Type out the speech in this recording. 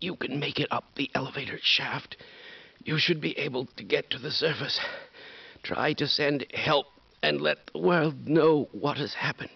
you can make it up the elevator shaft, you should be able to get to the surface. Try to send help and let the world know what has happened.